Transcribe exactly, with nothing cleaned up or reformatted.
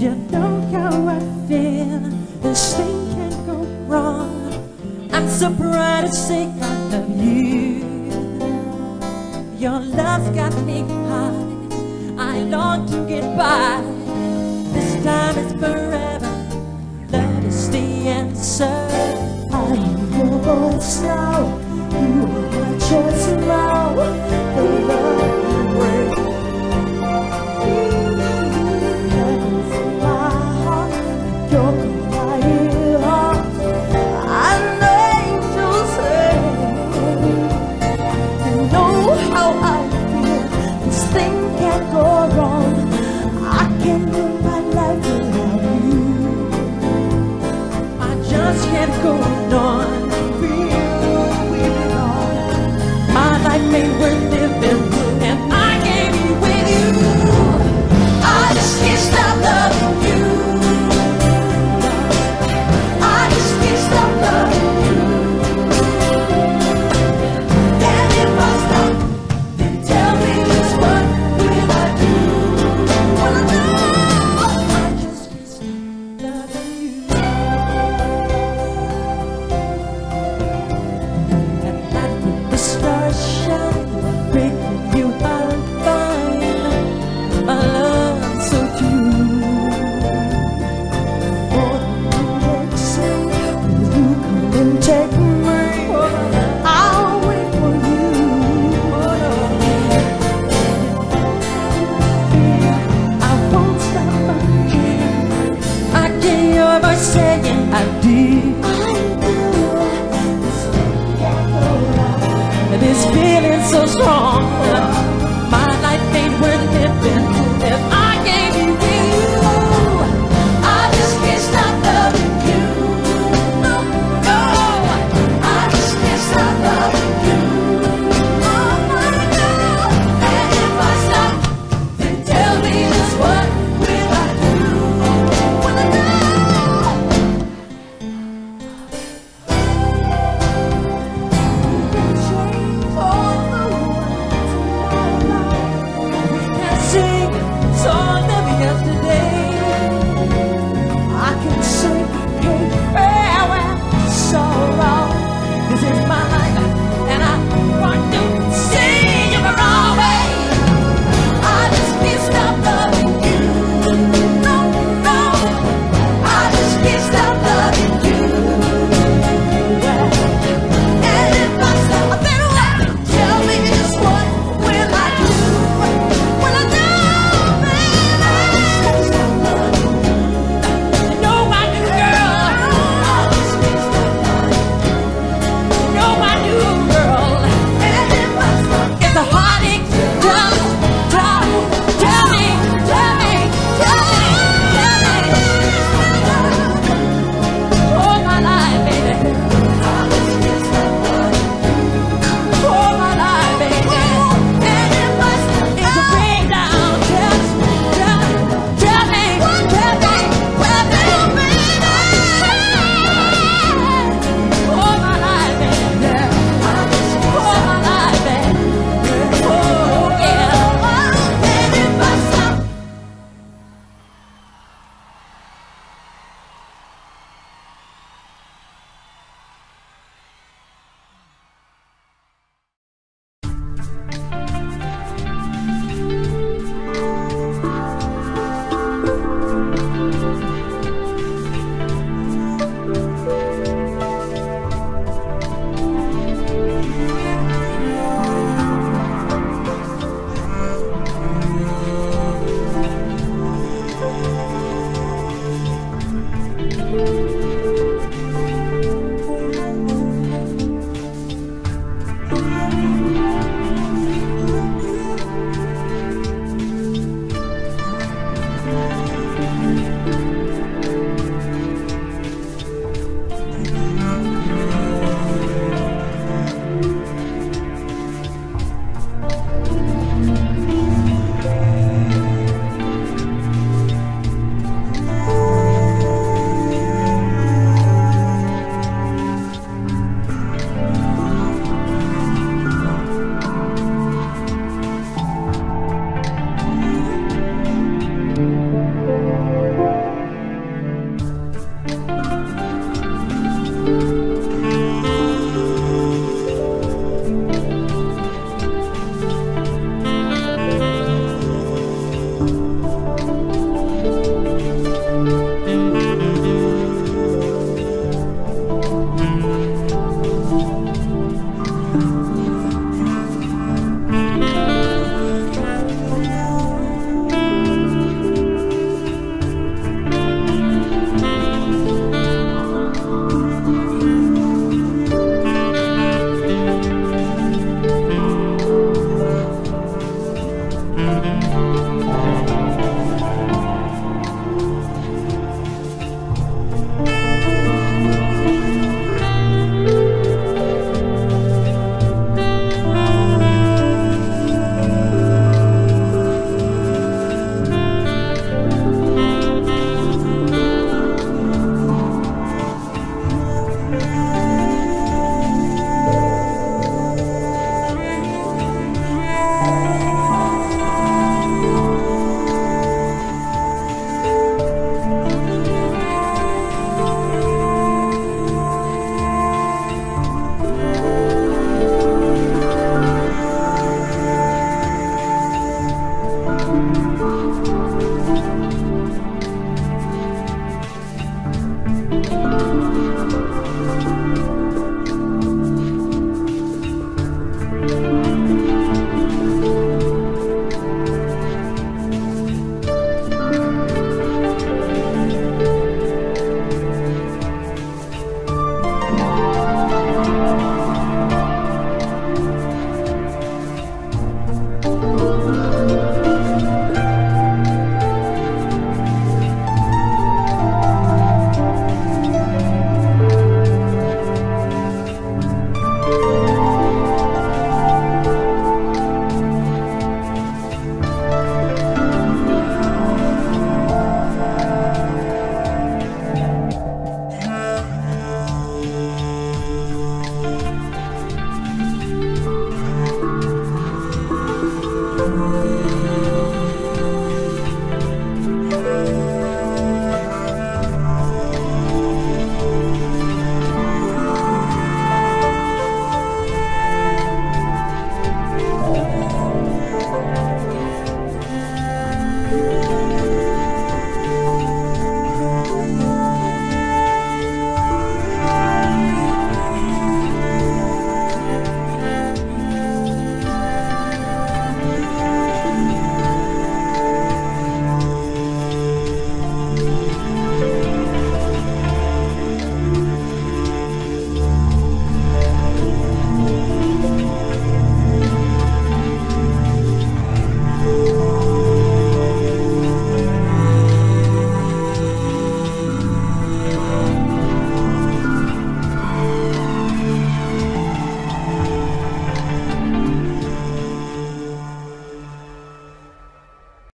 You know how I feel. This thing can't go wrong. I'm so proud to say I love you. Your love got me high. I long to get by. This time it's forever. Love is the answer. I know what's now. You are just now. The love will wait. This feeling so strong.